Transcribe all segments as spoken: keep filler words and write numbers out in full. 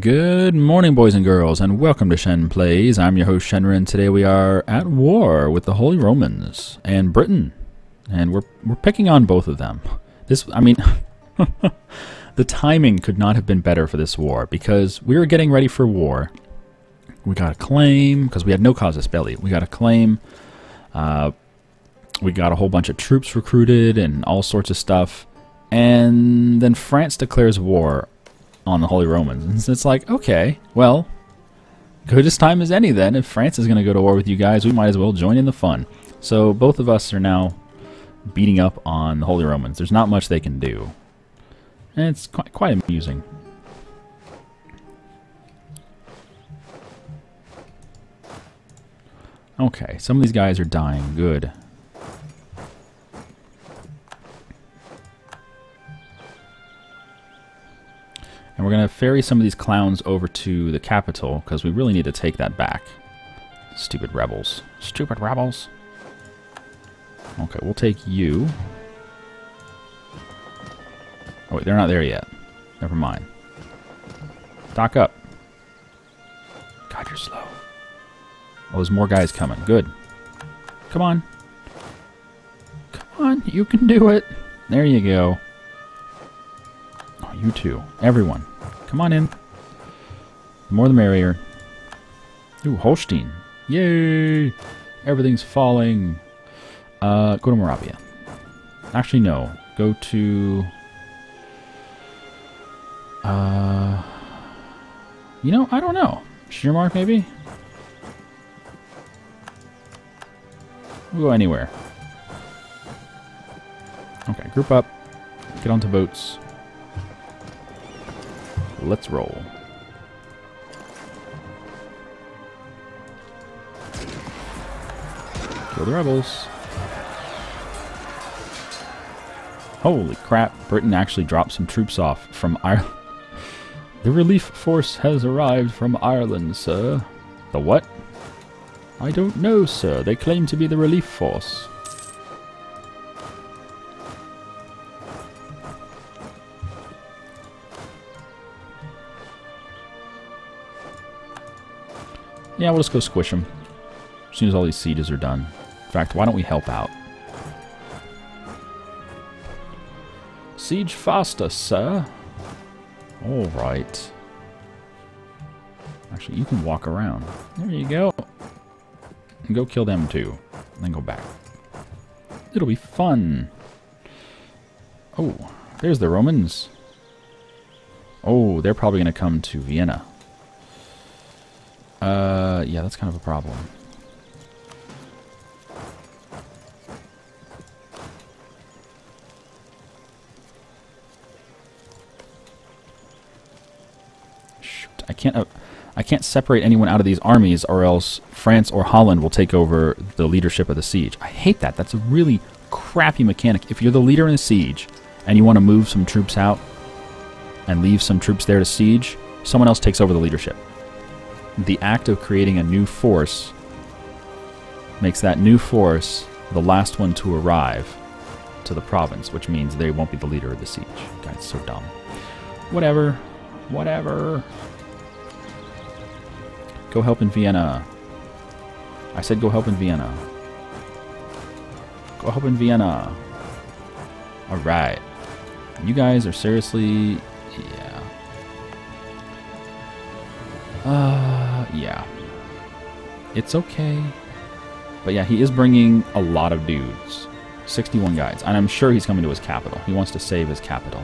Good morning, boys and girls, and welcome to Shen Plays. I'm your host Shenron. Today we are at war with the Holy Romans and Britain, and we're we're picking on both of them. This, I mean, the timing could not have been better for this war because we were getting ready for war. We got a claim because we had no casus belli. We got a claim. Uh, we got a whole bunch of troops recruited and all sorts of stuff, and then France declares war on the Holy Romans. And it's like, okay, well, good as time as any then. If France is going to go to war with you guys, we might as well join in the fun. So both of us are now beating up on the Holy Romans. There's not much they can do. And it's quite, quite amusing. Okay, some of these guys are dying. Good. And we're going to ferry some of these clowns over to the capital, because we really need to take that back. Stupid rebels. Stupid rebels. Okay, we'll take you. Oh, wait, they're not there yet. Never mind. Dock up. God, you're slow. Oh, there's more guys coming. Good. Come on. Come on, you can do it. There you go. You too. Everyone. Come on in. The more the merrier. Ooh, Holstein. Yay! Everything's falling. Uh, go to Moravia. Actually, no. Go to... Uh... You know, I don't know. Schirmark, maybe? We'll go anywhere. Okay, group up. Get onto boats. Let's roll. Kill the rebels. Holy crap, Britain actually dropped some troops off from Ireland. The relief force has arrived from Ireland, sir. The what? I don't know, sir. They claim to be the relief force. Yeah, we'll just go squish them as soon as all these sieges are done. In fact, why don't we help out? Siege faster, sir. All right. Actually, you can walk around. There you go. And go kill them too. And then go back. It'll be fun. Oh, there's the Romans. Oh, they're probably going to come to Vienna. Uh, yeah, that's kind of a problem. Shoot, I can't, uh, I can't separate anyone out of these armies, or else France or Holland will take over the leadership of the siege. I hate that. That's a really crappy mechanic. If you're the leader in a siege, and you want to move some troops out, and leave some troops there to siege, someone else takes over the leadership. The act of creating a new force makes that new force the last one to arrive to the province, which means they won't be the leader of the siege. God, it's so dumb. Whatever. Whatever. Go help in Vienna. I said go help in Vienna. Go help in Vienna. Alright. You guys are seriously... Yeah. Uh... Yeah. It's okay. But yeah, he is bringing a lot of dudes. sixty-one guys. And I'm sure he's coming to his capital. He wants to save his capital.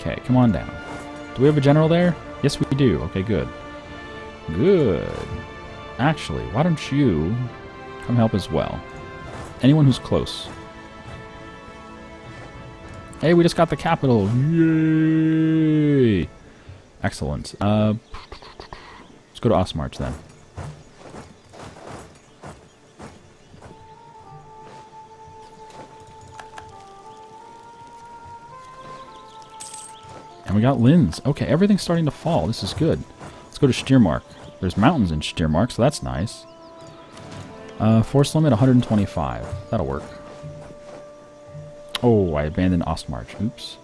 Okay, come on down. Do we have a general there? Yes, we do. Okay, good. Good. Actually, why don't you come help as well? Anyone who's close. Hey, we just got the capital. Yay! Excellent. Uh, let's go to Ostmarch then. And we got Linz. Okay, everything's starting to fall. This is good. Let's go to Stiermark. There's mountains in Stiermark, so that's nice. Uh, force limit one hundred twenty-five. That'll work. Oh, I abandoned Ostmarch. Oops.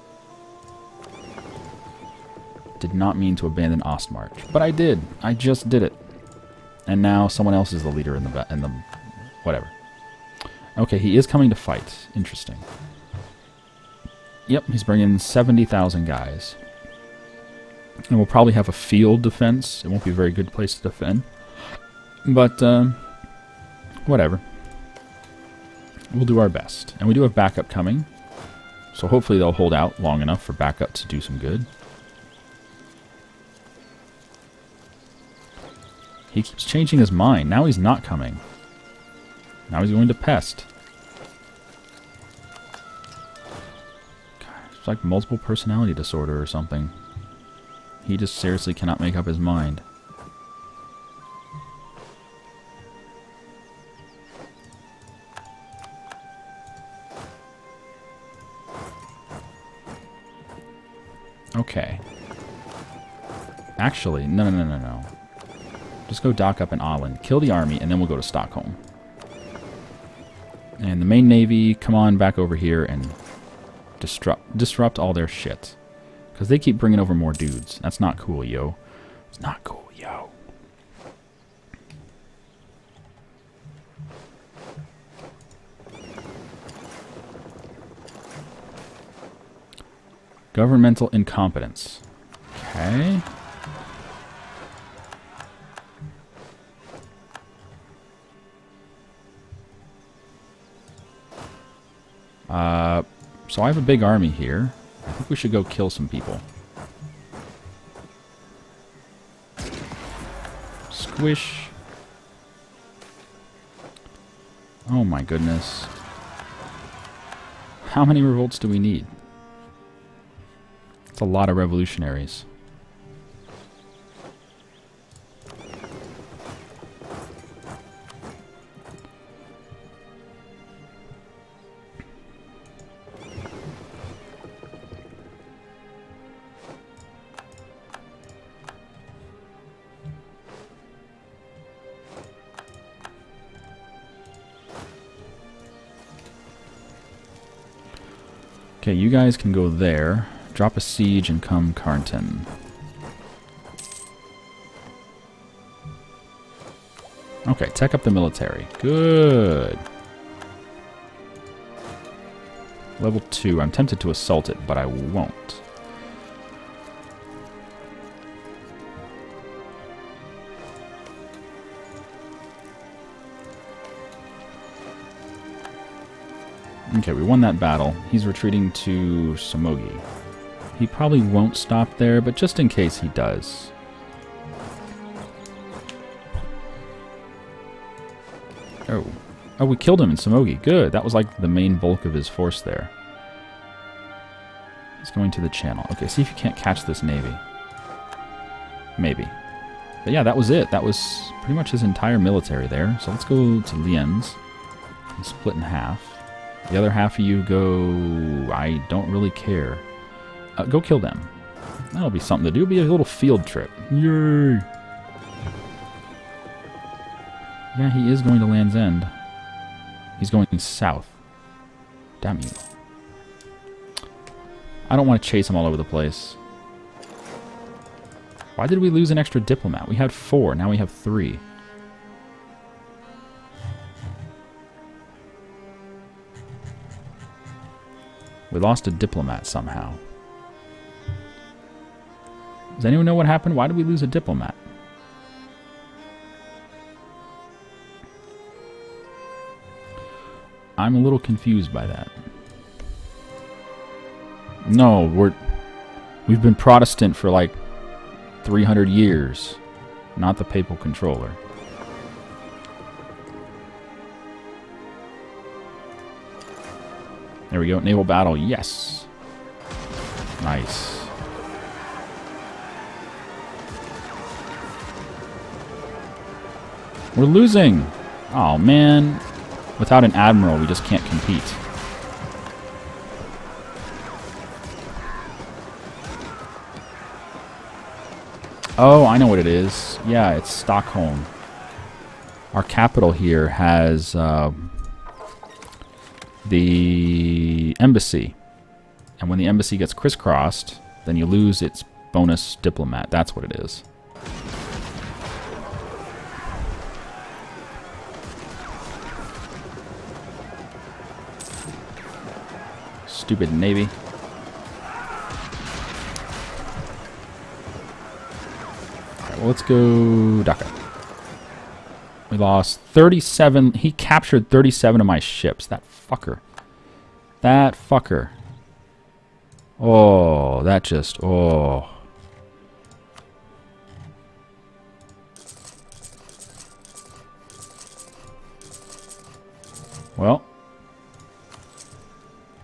Did not mean to abandon Ostmarch, but I did. I just did it. And now someone else is the leader in the... in the whatever. Okay, he is coming to fight. Interesting. Yep, he's bringing seventy thousand guys. And we'll probably have a field defense. It won't be a very good place to defend. But, um, whatever. We'll do our best. And we do have backup coming. So hopefully they'll hold out long enough for backup to do some good. He keeps changing his mind. Now he's not coming. Now he's going to Pest. God, it's like multiple personality disorder or something. He just seriously cannot make up his mind. Okay. Actually, no, no, no, no, no. Just go dock up in Åland, kill the army, and then we'll go to Stockholm. And the main navy, come on back over here and disrupt, disrupt all their shit. Because they keep bringing over more dudes. That's not cool, yo. It's not cool, yo. Governmental incompetence. Okay. Uh, so I have a big army here. I think we should go kill some people. Squish. Oh my goodness. How many revolts do we need? That's a lot of revolutionaries. Okay, you guys can go there, drop a siege, and come Carnton. Okay, tech up the military. Good. Level two. I'm tempted to assault it, but I won't. Okay, we won that battle. He's retreating to Samogi. He probably won't stop there, but just in case he does. Oh. Oh, we killed him in Samogi. Good. That was like the main bulk of his force there. He's going to the channel. Okay, see if you can't catch this navy. Maybe. But yeah, that was it. That was pretty much his entire military there. So let's go to Lien's and split in half. The other half of you go... I don't really care. Uh, go kill them. That'll be something to do. It'll be a little field trip. Yay! Yeah, he is going to Land's End. He's going south. Damn you. I don't want to chase him all over the place. Why did we lose an extra diplomat? We had four. Now we have three. We lost a diplomat somehow. Does anyone know what happened? Why did we lose a diplomat? I'm a little confused by that. No, we're... We've been Protestant for like three hundred years. Not the papal controller. There we go. Naval battle. Yes. Nice. We're losing. Oh, man. Without an admiral, we just can't compete. Oh, I know what it is. Yeah, it's Stockholm. Our capital here has... Uh, the the embassy. And when the embassy gets crisscrossed, then you lose its bonus diplomat. That's what it is. Stupid navy. Alright, well, let's go Dhaka. We lost thirty-seven. He captured thirty-seven of my ships. That fucker. That fucker. Oh, that just... Oh. Well.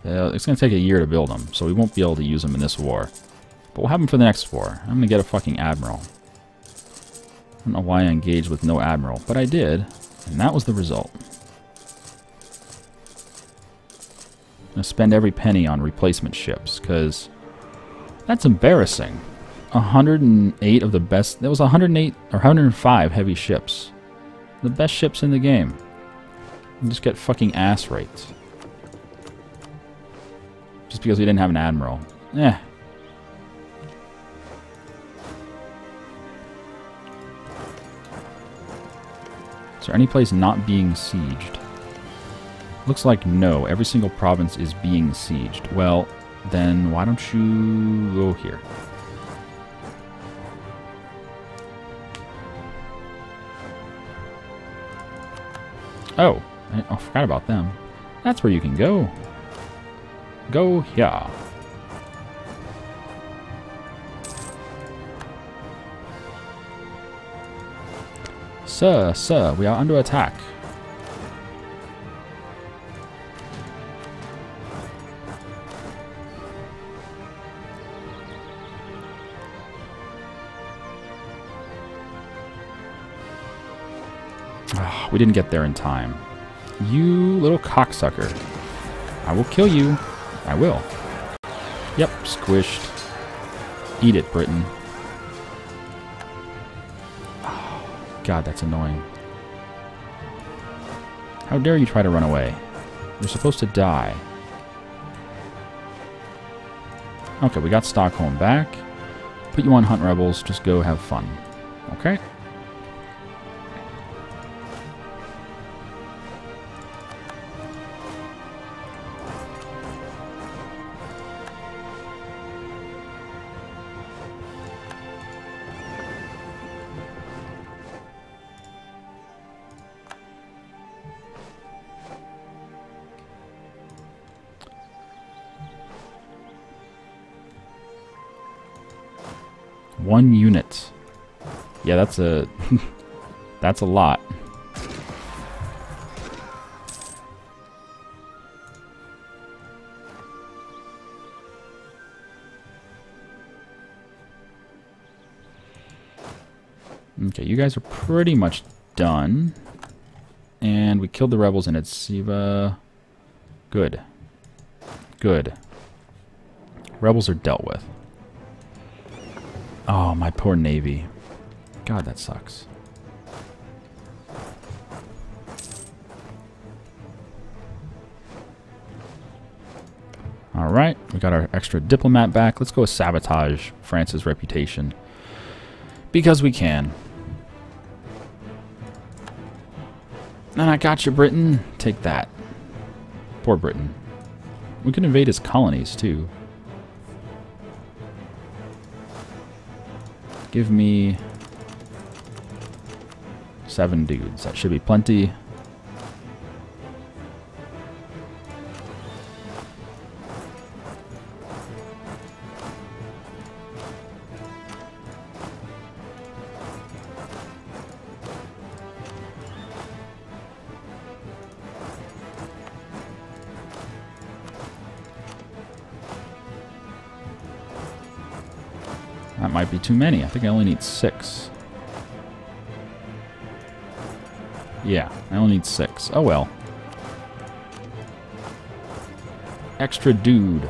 Uh, it's going to take a year to build them, so we won't be able to use them in this war. But we'll have them for the next war. I'm going to get a fucking admiral. I don't know why I engaged with no admiral, but I did, and that was the result. I'm going to spend every penny on replacement ships, because that's embarrassing. one hundred eight of the best... That was one hundred eight or one hundred five heavy ships. The best ships in the game. You just get fucking ass rates. Just because we didn't have an admiral. Eh. Is there any place not being sieged? Looks like no. Every single province is being sieged. Well, then why don't you go here? Oh, I, I forgot about them. That's where you can go. Go here. Sir, sir, we are under attack. Oh, we didn't get there in time. You little cocksucker. I will kill you. I will. Yep, squished. Eat it, Britain. Oh, God, that's annoying. How dare you try to run away? You're supposed to die. Okay, we got Stockholm back. Put you on Hunt Rebels. Just go have fun. Okay? One unit. Yeah, that's a... that's a lot. Okay, you guys are pretty much done. And we killed the rebels in Itsiva. Good. Good. Rebels are dealt with. Oh, my poor navy. God, that sucks. Alright, we got our extra diplomat back. Let's go sabotage France's reputation. Because we can. And I got you, Britain. Take that. Poor Britain. We can invade his colonies, too. Give me seven dudes. That should be plenty. That might be too many. I think I only need six. Yeah, I only need six. Oh well. Extra dude.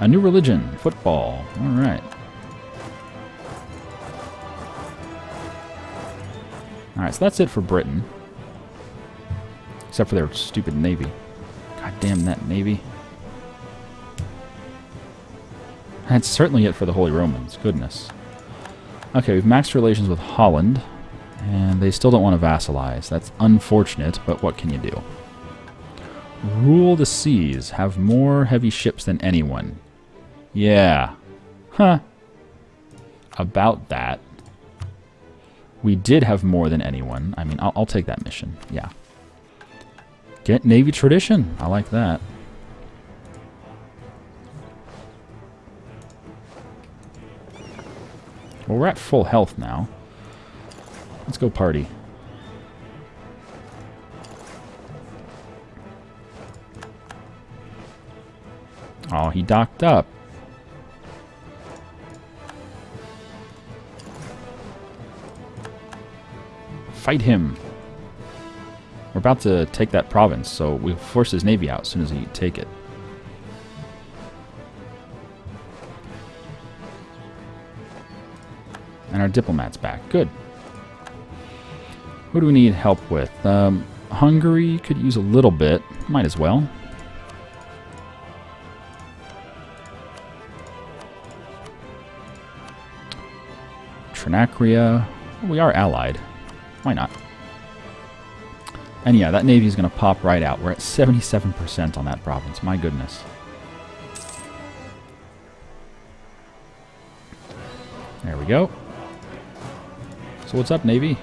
A new religion, football. Alright. Alright, so that's it for Britain. Except for their stupid navy. God damn that navy. That's certainly it for the Holy Romans. Goodness. Okay, we've maxed relations with Holland. And they still don't want to vassalize. That's unfortunate, but what can you do? Rule the seas. Have more heavy ships than anyone. Yeah. Huh. About that. We did have more than anyone. I mean, I'll, I'll take that mission. Yeah. Get Navy tradition. I like that. Well, we're at full health now. Let's go party. Oh, he docked up. Fight him. We're about to take that province, so we'll force his navy out as soon as he take it. And our diplomat's back. Good. Who do we need help with? Um, Hungary could use a little bit. Might as well. Trinacria. Well, we are allied. Why not? And yeah, that navy is going to pop right out. We're at seventy-seven percent on that province. My goodness. There we go. So what's up, navy?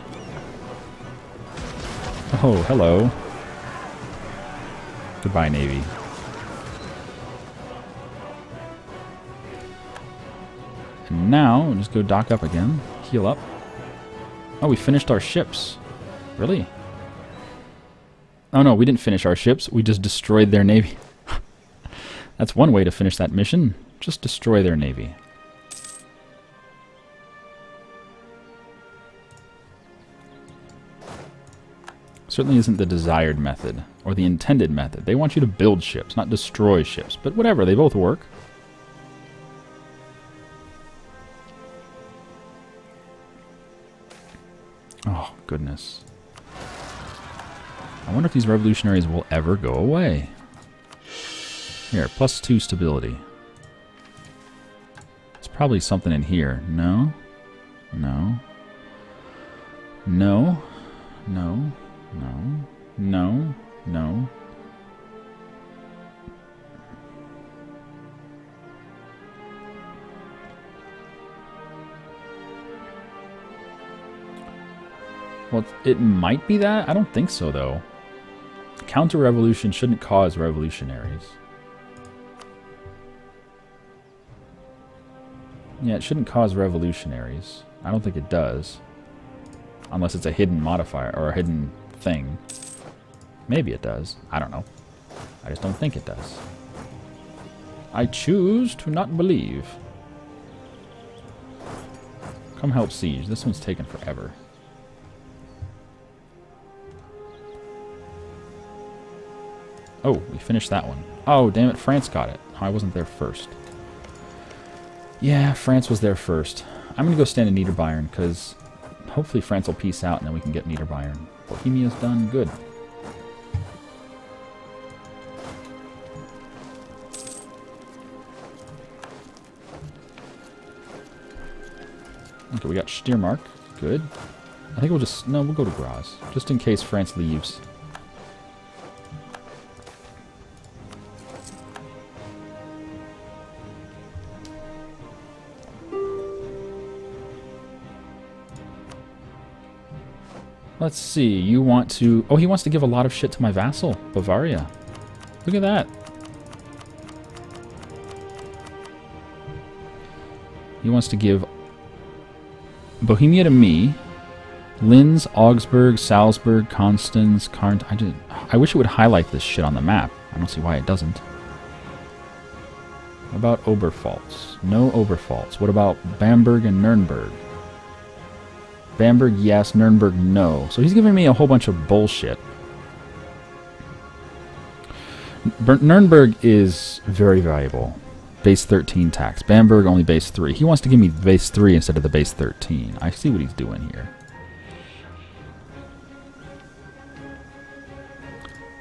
Oh, hello. Goodbye, navy. And now, we'll just go dock up again. Heal up. Oh, we finished our ships. Really? Oh no, we didn't finish our ships. We just destroyed their navy. That's one way to finish that mission. Just destroy their navy. Certainly isn't the desired method, or the intended method. They want you to build ships, not destroy ships. But whatever, they both work. Oh, goodness. I wonder if these revolutionaries will ever go away. Here, plus two stability. There's probably something in here. No. No. No. No. No. No. No. Well, it might be that? I don't think so, though. Counter-revolution shouldn't cause revolutionaries. Yeah, it shouldn't cause revolutionaries. I don't think it does. Unless it's a hidden modifier, or a hidden thing. Maybe it does. I don't know. I just don't think it does. I choose to not believe. Come help siege. This one's taken forever. Oh, we finished that one. Oh, damn it, France got it. I wasn't there first. Yeah, France was there first. I'm going to go stand in Niederbayern, because hopefully France will peace out, and then we can get Niederbayern. Bohemia's done good. Okay, we got Stiermark. Good. I think we'll just... No, we'll go to Graz, just in case France leaves. Let's see, you want to... Oh, he wants to give a lot of shit to my vassal, Bavaria. Look at that. He wants to give Bohemia to me, Linz, Augsburg, Salzburg, Constance, Carnton. I, didn't... I wish it would highlight this shit on the map. I don't see why it doesn't. What about Oberfaults? No Oberfaults. What about Bamberg and Nürnberg? Bamberg, yes. Nuremberg, no. So he's giving me a whole bunch of bullshit. N Nuremberg is very valuable. Base thirteen tax. Bamberg, only base three. He wants to give me base three instead of the base thirteen. I see what he's doing here.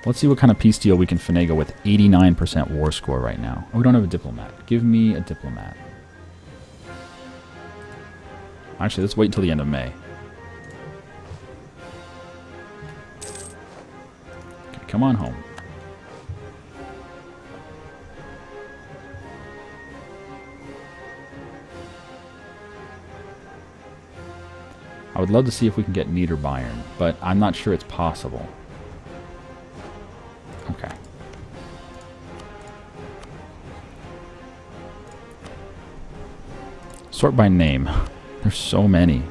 Let's see what kind of peace deal we can finagle with eighty-nine percent war score right now. Oh, we don't have a diplomat. Give me a diplomat. Actually, let's wait until the end of May. Okay, come on home. I would love to see if we can get Niederbayern, but I'm not sure it's possible. Okay. Sort by name. There's so many.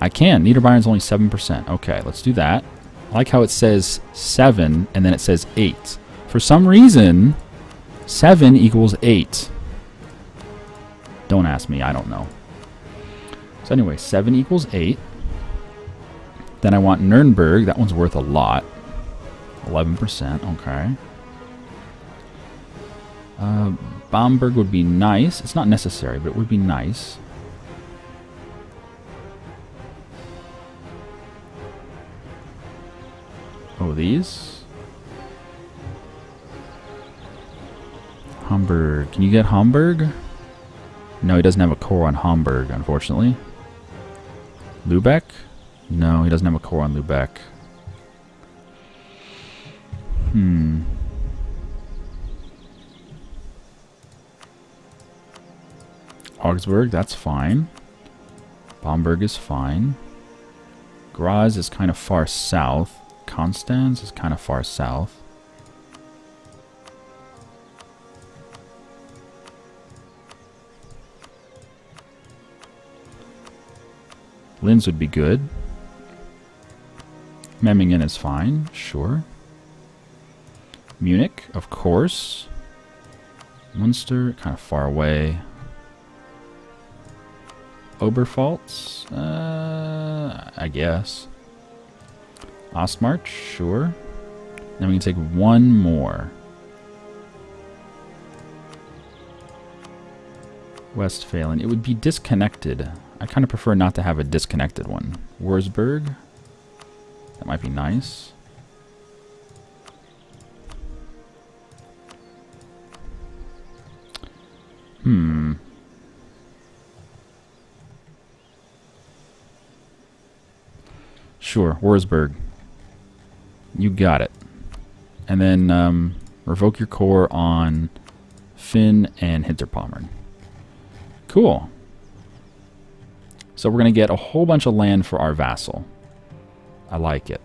I can. Niederbayern's only seven percent. Okay, let's do that. I like how it says seven and then it says eight. For some reason, seven equals eight. Don't ask me. I don't know. So anyway, seven equals eight. Then I want Nürnberg. That one's worth a lot. eleven percent. Okay. Uh, Bamberg would be nice. It's not necessary, but it would be nice. Oh, these? Hamburg. Can you get Hamburg? No, he doesn't have a core on Hamburg, unfortunately. Lübeck? No, he doesn't have a core on Lübeck. Hmm. Augsburg, that's fine. Bamberg is fine. Graz is kind of far south. Konstanz is kind of far south. Linz would be good. Memmingen is fine, sure. Munich, of course. Munster, kind of far away. Oberfaults, uh, I guess. Ostmarch, sure. Then we can take one more. Westphalen, it would be disconnected. I kind of prefer not to have a disconnected one. Wurzburg, that might be nice. Hmm. Sure, Wurzburg. You got it. And then um, revoke your core on Finn and Hinterpommern. Cool. So we're going to get a whole bunch of land for our vassal. I like it.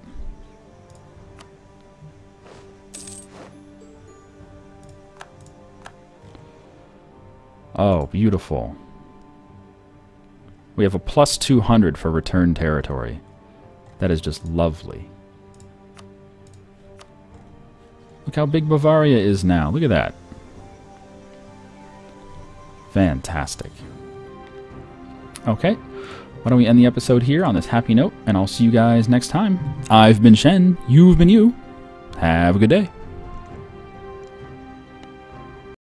Oh, beautiful. We have a plus two hundred for return territory. That is just lovely. Look how big Bavaria is now. Look at that. Fantastic. Okay. Why don't we end the episode here on this happy note, and I'll see you guys next time. I've been Shen, you've been you. Have a good day.